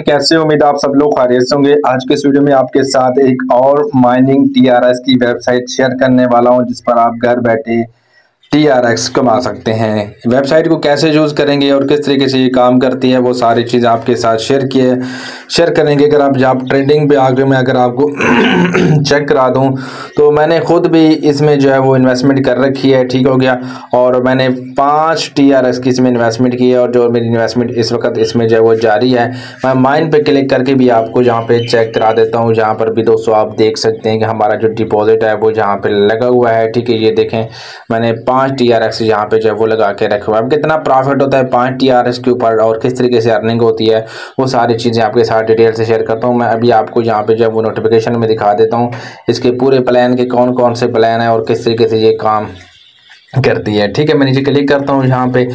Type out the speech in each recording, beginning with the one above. कैसे उम्मीद आप सब लोग खैरियत से होंगे। आज के इस वीडियो में आपके साथ एक और माइनिंग TRX की वेबसाइट शेयर करने वाला हूं जिस पर आप घर बैठे TRX कमा सकते हैं। वेबसाइट को कैसे यूज़ करेंगे और किस तरीके से ये काम करती है वो सारी चीज़ आपके साथ शेयर करेंगे। अगर आप ट्रेंडिंग पे आ गए, मैं अगर आपको चेक करा दूं तो मैंने खुद भी इसमें जो है वो इन्वेस्टमेंट कर रखी है, ठीक हो गया। और मैंने 5 TRX की इसमें इन्वेस्टमेंट की है और जो मेरी इन्वेस्टमेंट इस वक्त इसमें जो है वो जारी है। मैं माइन पर क्लिक करके भी आपको यहाँ पर चेक करा देता हूँ। यहाँ पर भी दोस्तों आप देख सकते हैं कि हमारा जो डिपॉजिट है वो यहाँ पर लगा हुआ है, ठीक है। ये देखें, मैंने 5 TRX यहाँ पे जो है वो लगा के रखे हुआ है। अब कितना प्रॉफिट होता है 5 TRX के ऊपर और किस तरीके से अर्निंग होती है वो सारी चीज़ें आपके साथ डिटेल से शेयर करता हूँ। मैं अभी आपको यहाँ पे जो है वो नोटिफिकेशन में दिखा देता हूँ इसके पूरे प्लान के कौन कौन से प्लान है और किस तरीके से ये काम करती है, ठीक है। मैं नीचे क्लिक करता हूँ। यहाँ पे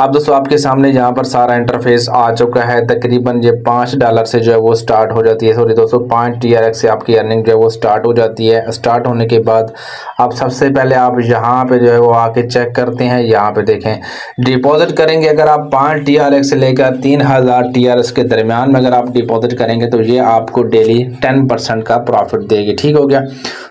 आप दोस्तों आपके सामने यहाँ पर सारा इंटरफेस आ चुका है। तकरीबन ये $5 से जो है वो स्टार्ट हो जाती है। सॉरी दोस्तों, 5 TRX से आपकी अर्निंग जो है वो स्टार्ट हो जाती है। स्टार्ट होने के बाद आप सबसे पहले आप यहाँ पे जो है वो आके चेक करते हैं। यहाँ पे देखें डिपॉजिट करेंगे अगर आप 5 TRX से लेकर 3000 TRX के दरमियान में अगर आप डिपॉजिट करेंगे तो ये आपको डेली 10% का प्रॉफिट देगी, ठीक हो गया।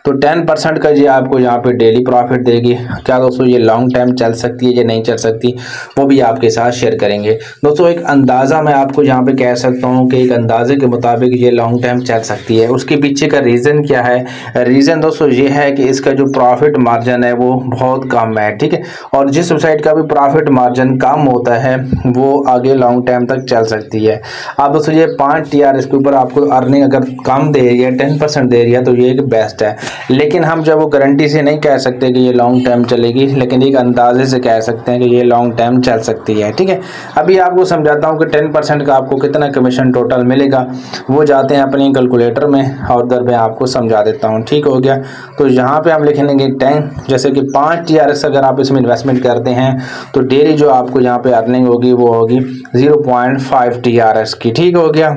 तो 10% का ये आपको यहाँ पे डेली प्रॉफिट देगी। क्या दोस्तों ये लॉन्ग टाइम चल सकती है या नहीं चल सकती वो भी आपके साथ शेयर करेंगे। दोस्तों एक अंदाज़ा मैं आपको यहाँ पे कह सकता हूँ कि एक अंदाजे के मुताबिक ये लॉन्ग टाइम चल सकती है। उसके पीछे का रीज़न क्या है? रीज़न दोस्तों ये है कि इसका जो प्रॉफिट मार्जिन है वो बहुत कम है, ठीक है। और जिस वेबसाइट का भी प्रॉफिट मार्जिन कम होता है वो आगे लॉन्ग टाइम तक चल सकती है। आप दोस्तों ये 5 TRX के ऊपर आपको अर्निंग अगर कम दे रही है, 10% दे रही है तो ये एक बेस्ट है। लेकिन हम जब वो गारंटी से नहीं कह सकते कि ये लॉन्ग टाइम चलेगी, लेकिन एक अंदाजे से कह सकते हैं कि ये लॉन्ग टाइम चल सकती है, ठीक है। अभी आपको समझाता हूँ कि 10% का आपको कितना कमीशन टोटल मिलेगा। वो जाते हैं अपने कैलकुलेटर में और उधर मैं आपको समझा देता हूँ, ठीक हो गया। तो यहाँ पे हम लिख लेंगे 10, जैसे कि 5 TRX अगर आप इसमें इन्वेस्टमेंट करते हैं तो डेली जो आपको यहाँ पर अर्निंग होगी वो होगी 0.5 TRX की, ठीक हो गया।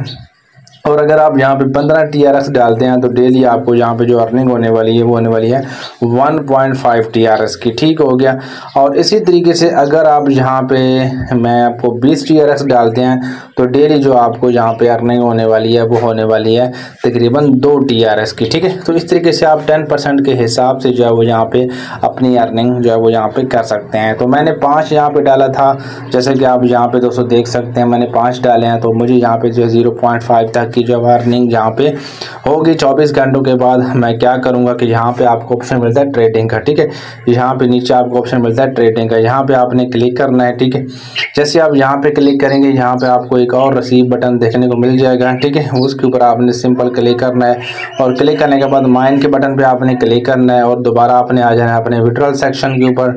और अगर आप यहाँ पे 15 TRX डालते हैं तो डेली आपको यहाँ पे जो अर्निंग होने वाली है वो होने वाली है 1.5 TRX की, ठीक हो गया। और इसी तरीके से अगर आप यहाँ पे मैं आपको 20 TRX डालते हैं तो डेली जो आपको यहाँ पे अर्निंग होने वाली है वो होने वाली है तकरीबन 2 TRX की, ठीक है। तो इस तरीके से आप 10% के हिसाब से जो है वो यहाँ पर अपनी अर्निंग जो है वो यहाँ पर कर सकते हैं। तो मैंने 5 यहाँ पर डाला था, जैसे कि आप यहाँ पर दोस्तों देख सकते हैं मैंने 5 डाले हैं तो मुझे यहाँ पर जो है 0.5 तक की जो अर्निंग यहाँ पे होगी 24 घंटों के बाद। मैं क्या करूँगा कि यहाँ पे आपको ऑप्शन मिलता है ट्रेडिंग का, ठीक है। यहाँ पे नीचे आपको ऑप्शन मिलता है ट्रेडिंग का, यहाँ पे आपने क्लिक करना है, ठीक है। जैसे आप यहाँ पे क्लिक करेंगे यहाँ पे आपको एक और रसीद बटन देखने को मिल जाएगा, ठीक है। उसके ऊपर आपने सिंपल क्लिक करना है और क्लिक करने के बाद माइन के बटन पर आपने क्लिक करना है और दोबारा आपने आ जाना है अपने विड्रॉल सेक्शन के ऊपर,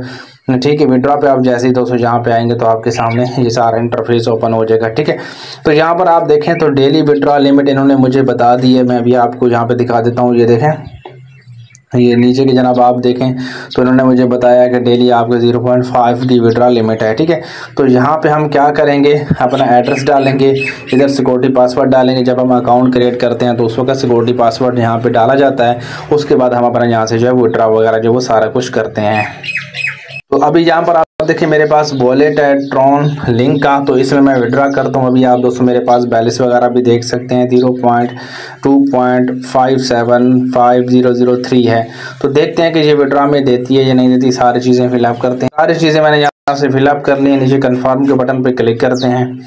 ठीक है। विड्रॉ पे आप जैसे ही दोस्तों यहाँ पे आएंगे तो आपके सामने ये सारा इंटरफेस ओपन हो जाएगा, ठीक है। तो यहाँ पर आप देखें तो डेली विड्रॉ लिमिट इन्होंने मुझे बता दी है। मैं अभी आपको यहाँ पे दिखा देता हूँ, ये देखें ये नीचे के जनाब आप देखें तो इन्होंने मुझे बताया कि डेली आपके 0.5 की विड्रा लिमिट है, ठीक है। तो यहाँ पे हम क्या करेंगे अपना एड्रेस डालेंगे, इधर सिक्योरिटी पासवर्ड डालेंगे। जब हम अकाउंट क्रिएट करते हैं तो उस वक्त सिक्योरिटी पासवर्ड यहाँ पे डाला जाता है, उसके बाद हम अपना यहाँ से जो है विड्रा वगैरह जो वो सारा कुछ करते हैं। तो अभी यहाँ पर आप देखिए मेरे पास वॉलेट है ट्रॉन लिंक का, तो इसमें मैं विड्रा करता हूँ। अभी आप दोस्तों मेरे पास बैलेंस वगैरह भी देख सकते हैं 0.2.57503 है। तो देखते हैं कि ये विड्रा में देती है या नहीं देती। सारी चीज़ें फिलअप करते हैं, सारी चीज़ें मैंने यहाँ से फिलअप कर ली है। नीचे कन्फर्म के बटन पर क्लिक करते हैं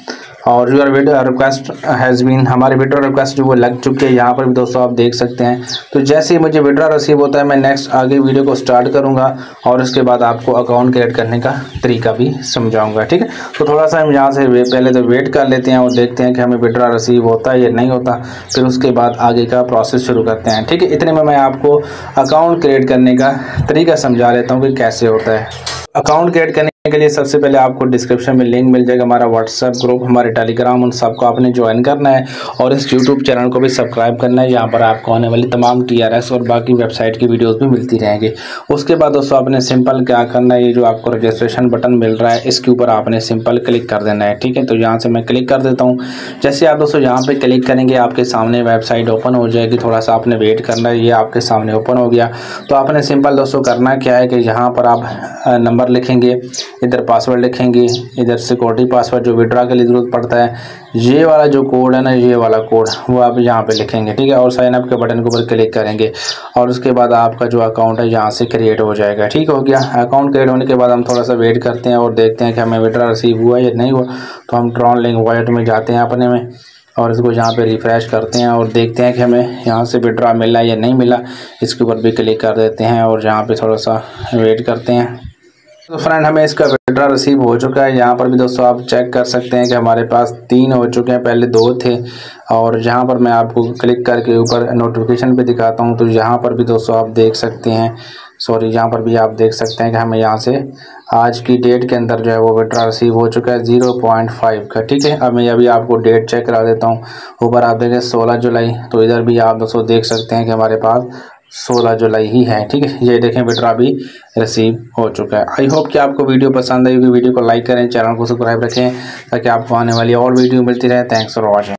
और your withdraw request has been, हमारी विड्रॉ रिक्वेस्ट जो वो लग चुकी है। यहाँ पर भी दोस्तों आप देख सकते हैं। तो जैसे ही मुझे विड्रॉ रसीव होता है मैं नेक्स्ट आगे वीडियो को स्टार्ट करूँगा और उसके बाद आपको अकाउंट क्रिएट करने का तरीका भी समझाऊँगा, ठीक है। तो थोड़ा सा हम यहाँ से पहले तो वेट कर लेते हैं और देखते हैं कि हमें विड्रॉ रसीव होता है या नहीं होता, फिर उसके बाद आगे का प्रोसेस शुरू करते हैं, ठीक है। इतने में मैं आपको अकाउंट क्रिएट करने का तरीका समझा लेता हूँ कि कैसे होता है। अकाउंट क्रिएट करने के लिए सबसे पहले आपको डिस्क्रिप्शन में लिंक मिल जाएगा, हमारा व्हाट्सएप ग्रुप, हमारे टेलीग्राम, उन सबको आपने ज्वाइन करना है और इस यूट्यूब चैनल को भी सब्सक्राइब करना है। यहाँ पर आपको आने वाली तमाम TRX और बाकी वेबसाइट की वीडियोस भी मिलती रहेंगी। उसके बाद दोस्तों आपने सिंपल क्या करना है, ये जो आपको रजिस्ट्रेशन बटन मिल रहा है इसके ऊपर आपने सिंपल क्लिक कर देना है, ठीक है। तो यहाँ से मैं क्लिक कर देता हूँ। जैसे आप दोस्तों यहाँ पर क्लिक करेंगे आपके सामने वेबसाइट ओपन हो जाएगी। थोड़ा सा आपने वेट करना है, ये आपके सामने ओपन हो गया। तो आपने सिंपल दोस्तों करना क्या है कि यहाँ पर आप नंबर लिखेंगे इधर पासवर्ड लिखेंगे, इधर सिक्योरिटी पासवर्ड जो विड्रा के लिए ज़रूरत पड़ता है, ये वाला जो कोड है ना, ये वाला कोड वो आप यहाँ पे लिखेंगे, ठीक है। और साइन अप के बटन के ऊपर क्लिक करेंगे और उसके बाद आपका जो अकाउंट है यहाँ से क्रिएट हो जाएगा, ठीक हो गया। अकाउंट क्रिएट होने के बाद हम थोड़ा सा वेट करते हैं और देखते हैं कि हमें विड्रा रिसीव हुआ या नहीं हुआ। तो हम ट्रॉन लिंक वॉलेट में जाते हैं अपने में और इसको यहाँ पे रिफ़्रेश करते हैं और देखते हैं कि हमें यहाँ से विड्रा मिला या नहीं मिला, इसके ऊपर भी क्लिक कर देते हैं और यहाँ पे थोड़ा सा वेट करते हैं। तो फ्रेंड हमें इसका विड्रा रिसीव हो चुका है। यहाँ पर भी दोस्तों आप चेक कर सकते हैं कि हमारे पास 3 हो चुके हैं, पहले 2 थे। और यहाँ पर मैं आपको क्लिक करके ऊपर नोटिफिकेशन पे दिखाता हूँ, तो यहाँ पर भी दोस्तों आप देख सकते हैं, सॉरी यहाँ पर भी आप देख सकते हैं कि हमें यहाँ से आज की डेट के अंदर जो है वो विड्रा रिसीव हो चुका है 0.5 का, ठीक है। अब मैं अभी आपको डेट चेक करा देता हूँ। ऊपर आप देखें 16 जुलाई, तो इधर भी आप दोस्तों देख सकते हैं कि हमारे पास 16 जुलाई ही है, ठीक है। ये देखें विड्रा भी रिसीव हो चुका है। आई होप कि आपको वीडियो पसंद आई होगी। वीडियो को लाइक करें, चैनल को सब्सक्राइब रखें ताकि आपको आने वाली और वीडियो मिलती रहे। Thanks for watching.